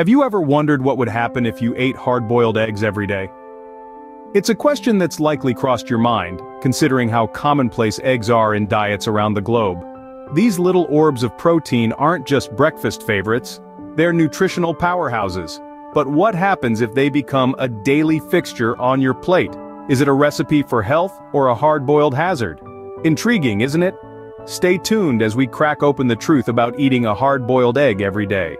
Have you ever wondered what would happen if you ate hard-boiled eggs every day? It's a question that's likely crossed your mind, considering how commonplace eggs are in diets around the globe. These little orbs of protein aren't just breakfast favorites, they're nutritional powerhouses. But what happens if they become a daily fixture on your plate? Is it a recipe for health or a hard-boiled hazard? Intriguing, isn't it? Stay tuned as we crack open the truth about eating a hard-boiled egg every day.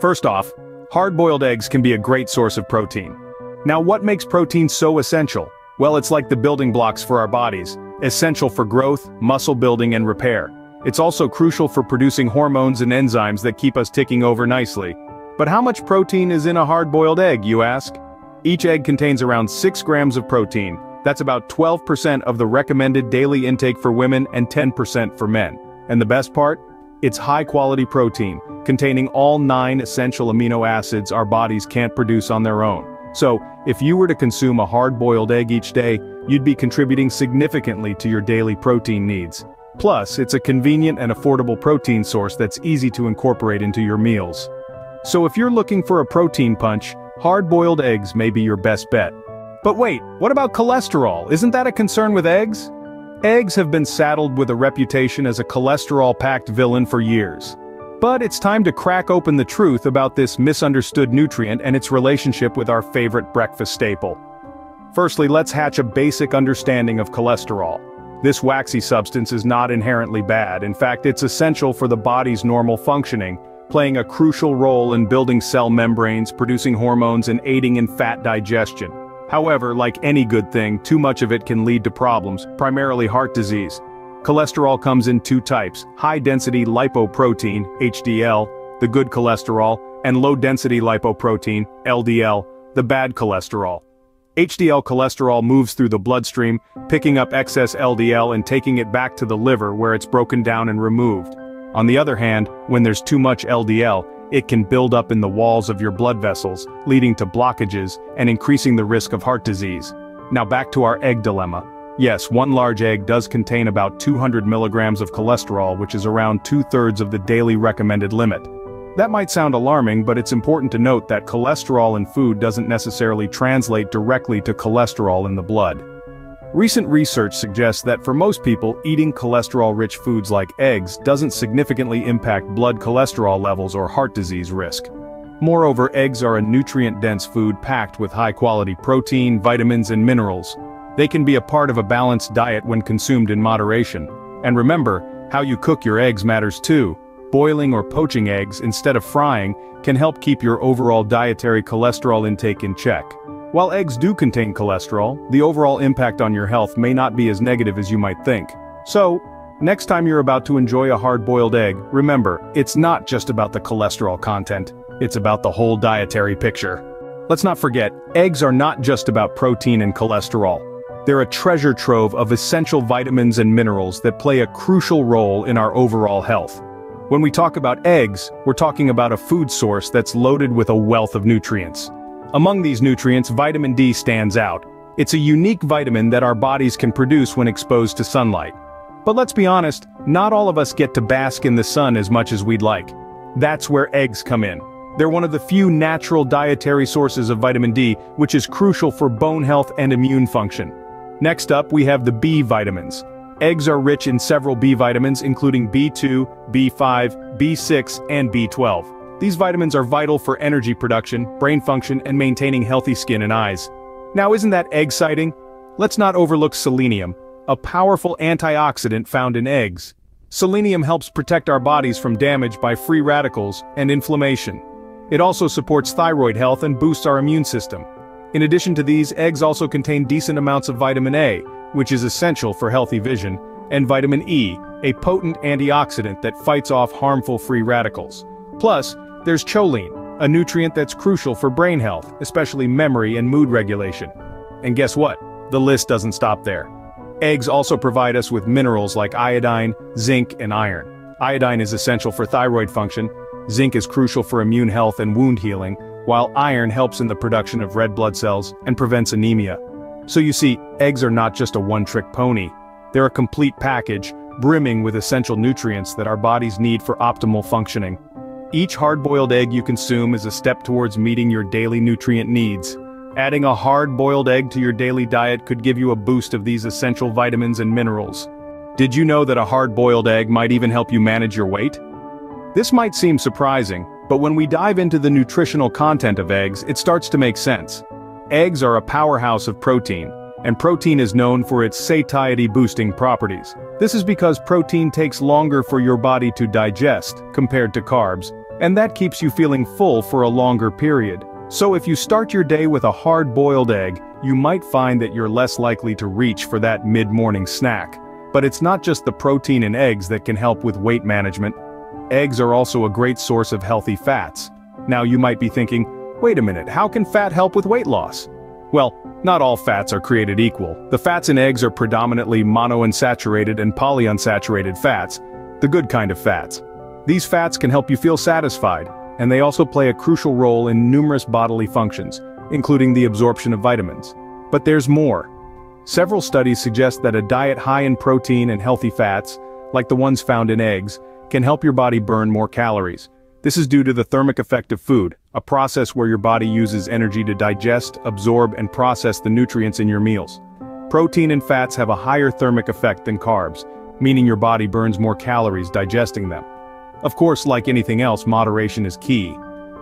First off, hard-boiled eggs can be a great source of protein. Now, what makes protein so essential? Well, it's like the building blocks for our bodies, essential for growth, muscle building and repair. It's also crucial for producing hormones and enzymes that keep us ticking over nicely. But how much protein is in a hard-boiled egg, you ask? Each egg contains around 6 grams of protein. That's about 12% of the recommended daily intake for women and 10% for men. And the best part? It's high-quality protein, containing all 9 essential amino acids our bodies can't produce on their own. So, if you were to consume a hard-boiled egg each day, you'd be contributing significantly to your daily protein needs. Plus, it's a convenient and affordable protein source that's easy to incorporate into your meals. So if you're looking for a protein punch, hard-boiled eggs may be your best bet. But wait, what about cholesterol? Isn't that a concern with eggs? Eggs have been saddled with a reputation as a cholesterol-packed villain for years. But it's time to crack open the truth about this misunderstood nutrient and its relationship with our favorite breakfast staple. Firstly, let's hatch a basic understanding of cholesterol. This waxy substance is not inherently bad. In fact, it's essential for the body's normal functioning, playing a crucial role in building cell membranes, producing hormones, and aiding in fat digestion. However, like any good thing, too much of it can lead to problems, primarily heart disease. Cholesterol comes in 2 types: high-density lipoprotein, HDL, the good cholesterol, and low-density lipoprotein, LDL, the bad cholesterol. HDL cholesterol moves through the bloodstream, picking up excess LDL and taking it back to the liver where it's broken down and removed. On the other hand, when there's too much LDL, it can build up in the walls of your blood vessels, leading to blockages and increasing the risk of heart disease. Now back to our egg dilemma. Yes, one large egg does contain about 200 milligrams of cholesterol, which is around 2/3 of the daily recommended limit. That might sound alarming, but it's important to note that cholesterol in food doesn't necessarily translate directly to cholesterol in the blood. Recent research suggests that for most people, eating cholesterol-rich foods like eggs doesn't significantly impact blood cholesterol levels or heart disease risk. Moreover, eggs are a nutrient-dense food packed with high-quality protein, vitamins, and minerals. They can be a part of a balanced diet when consumed in moderation. And remember, how you cook your eggs matters too. Boiling or poaching eggs instead of frying can help keep your overall dietary cholesterol intake in check. While eggs do contain cholesterol, the overall impact on your health may not be as negative as you might think. So, next time you're about to enjoy a hard-boiled egg, remember, it's not just about the cholesterol content, it's about the whole dietary picture. Let's not forget, eggs are not just about protein and cholesterol. They're a treasure trove of essential vitamins and minerals that play a crucial role in our overall health. When we talk about eggs, we're talking about a food source that's loaded with a wealth of nutrients. Among these nutrients, vitamin D stands out. It's a unique vitamin that our bodies can produce when exposed to sunlight. But let's be honest, not all of us get to bask in the sun as much as we'd like. That's where eggs come in. They're one of the few natural dietary sources of vitamin D, which is crucial for bone health and immune function. Next up, we have the B vitamins. Eggs are rich in several B vitamins, including B2, B5, B6, and B12. These vitamins are vital for energy production, brain function, and maintaining healthy skin and eyes. Now, isn't that egg-citing? Let's not overlook selenium, a powerful antioxidant found in eggs. Selenium helps protect our bodies from damage by free radicals and inflammation. It also supports thyroid health and boosts our immune system. In addition to these, eggs also contain decent amounts of vitamin A, which is essential for healthy vision, and vitamin E, a potent antioxidant that fights off harmful free radicals. Plus, there's choline, a nutrient that's crucial for brain health, especially memory and mood regulation. And guess what? The list doesn't stop there. Eggs also provide us with minerals like iodine, zinc, and iron. Iodine is essential for thyroid function, zinc is crucial for immune health and wound healing, while iron helps in the production of red blood cells and prevents anemia. So you see, eggs are not just a one-trick pony. They're a complete package, brimming with essential nutrients that our bodies need for optimal functioning. Each hard-boiled egg you consume is a step towards meeting your daily nutrient needs. Adding a hard-boiled egg to your daily diet could give you a boost of these essential vitamins and minerals. Did you know that a hard-boiled egg might even help you manage your weight? This might seem surprising, but when we dive into the nutritional content of eggs, it starts to make sense. Eggs are a powerhouse of protein, and protein is known for its satiety-boosting properties. This is because protein takes longer for your body to digest, compared to carbs, and that keeps you feeling full for a longer period. So if you start your day with a hard-boiled egg, you might find that you're less likely to reach for that mid-morning snack. But it's not just the protein in eggs that can help with weight management. Eggs are also a great source of healthy fats. Now you might be thinking, wait a minute, how can fat help with weight loss? Well, not all fats are created equal. The fats in eggs are predominantly monounsaturated and polyunsaturated fats, the good kind of fats. These fats can help you feel satisfied, and they also play a crucial role in numerous bodily functions, including the absorption of vitamins. But there's more. Several studies suggest that a diet high in protein and healthy fats, like the ones found in eggs, can help your body burn more calories. This is due to the thermic effect of food, a process where your body uses energy to digest, absorb, and process the nutrients in your meals. Protein and fats have a higher thermic effect than carbs, meaning your body burns more calories digesting them. Of course, like anything else, moderation is key.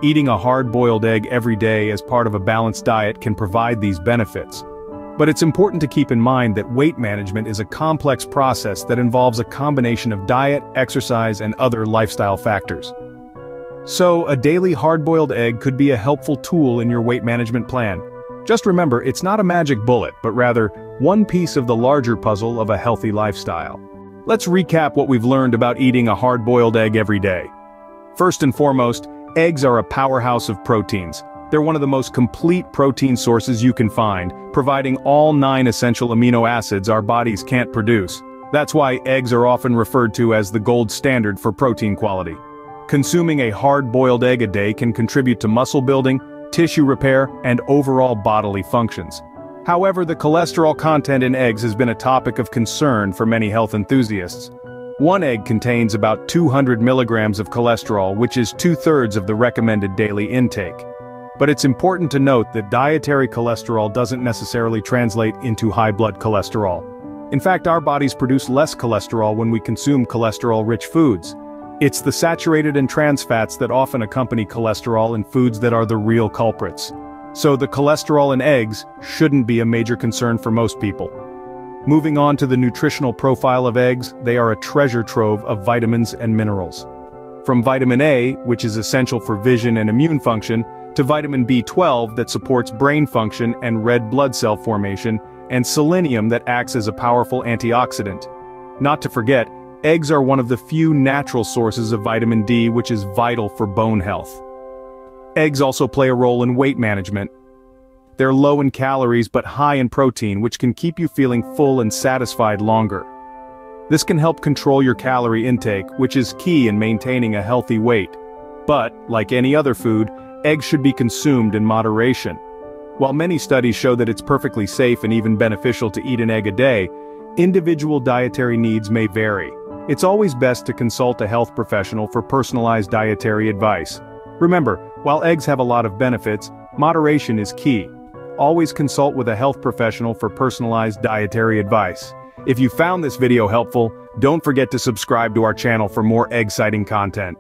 Eating a hard-boiled egg every day as part of a balanced diet can provide these benefits. But it's important to keep in mind that weight management is a complex process that involves a combination of diet, exercise, and other lifestyle factors. So, a daily hard-boiled egg could be a helpful tool in your weight management plan. Just remember, it's not a magic bullet, but rather, one piece of the larger puzzle of a healthy lifestyle. Let's recap what we've learned about eating a hard-boiled egg every day. First and foremost, eggs are a powerhouse of proteins. They're one of the most complete protein sources you can find, providing all 9 essential amino acids our bodies can't produce. That's why eggs are often referred to as the gold standard for protein quality. Consuming a hard-boiled egg a day can contribute to muscle building, tissue repair, and overall bodily functions. However, the cholesterol content in eggs has been a topic of concern for many health enthusiasts. One egg contains about 200 milligrams of cholesterol, which is 2/3 of the recommended daily intake. But it's important to note that dietary cholesterol doesn't necessarily translate into high blood cholesterol. In fact, our bodies produce less cholesterol when we consume cholesterol-rich foods. It's the saturated and trans fats that often accompany cholesterol in foods that are the real culprits. So the cholesterol in eggs shouldn't be a major concern for most people. Moving on to the nutritional profile of eggs, they are a treasure trove of vitamins and minerals. From vitamin A, which is essential for vision and immune function, to vitamin B12 that supports brain function and red blood cell formation, and selenium that acts as a powerful antioxidant. Not to forget, eggs are one of the few natural sources of vitamin D, which is vital for bone health. Eggs also play a role in weight management. They're low in calories but high in protein, which can keep you feeling full and satisfied longer. This can help control your calorie intake, which is key in maintaining a healthy weight. But, like any other food, eggs should be consumed in moderation. While many studies show that it's perfectly safe and even beneficial to eat an egg a day, individual dietary needs may vary. It's always best to consult a health professional for personalized dietary advice. Remember, while eggs have a lot of benefits, moderation is key. Always consult with a health professional for personalized dietary advice. If you found this video helpful, don't forget to subscribe to our channel for more egg-citing content.